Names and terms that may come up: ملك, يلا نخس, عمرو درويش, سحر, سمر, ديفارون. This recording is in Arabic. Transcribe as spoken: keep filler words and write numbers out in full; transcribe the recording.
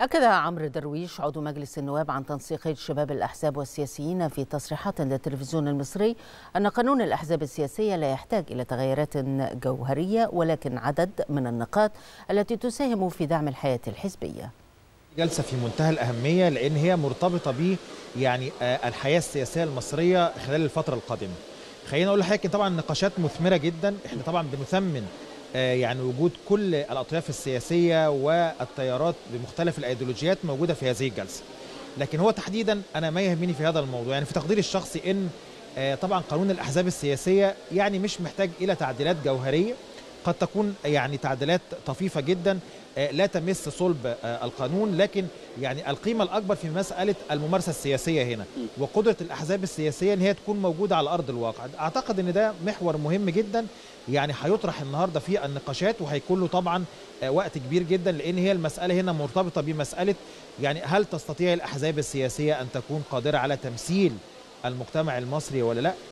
أكد عمرو درويش عضو مجلس النواب عن تنسيقية شباب الأحزاب والسياسيين في تصريحات للتلفزيون المصري أن قانون الأحزاب السياسية لا يحتاج إلى تغييرات جوهرية ولكن عدد من النقاط التي تساهم في دعم الحياة الحزبية. جلسة في منتهى الأهمية لأن هي مرتبطة ب يعني الحياة السياسية المصرية خلال الفترة القادمة. خلينا أقول لحضرتك طبعا نقاشات مثمرة جدا، احنا طبعا بنثمن يعني وجود كل الأطياف السياسية والتيارات بمختلف الأيديولوجيات موجودة في هذه الجلسة. لكن هو تحديدا أنا ما يهمني في هذا الموضوع، يعني في تقديري الشخصي إن طبعا قانون الأحزاب السياسية يعني مش محتاج إلى تعديلات جوهرية، قد تكون يعني تعديلات طفيفة جدا لا تمس صلب القانون، لكن يعني القيمة الأكبر في مسألة الممارسة السياسية هنا وقدرة الأحزاب السياسية إن هي تكون موجودة على أرض الواقع. أعتقد إن ده محور مهم جدا يعني هيطرح النهاردة في النقاشات وهيكون له طبعا وقت كبير جدا، لأن هي المسألة هنا مرتبطة بمسألة يعني هل تستطيع الأحزاب السياسية أن تكون قادرة على تمثيل المجتمع المصري ولا لا؟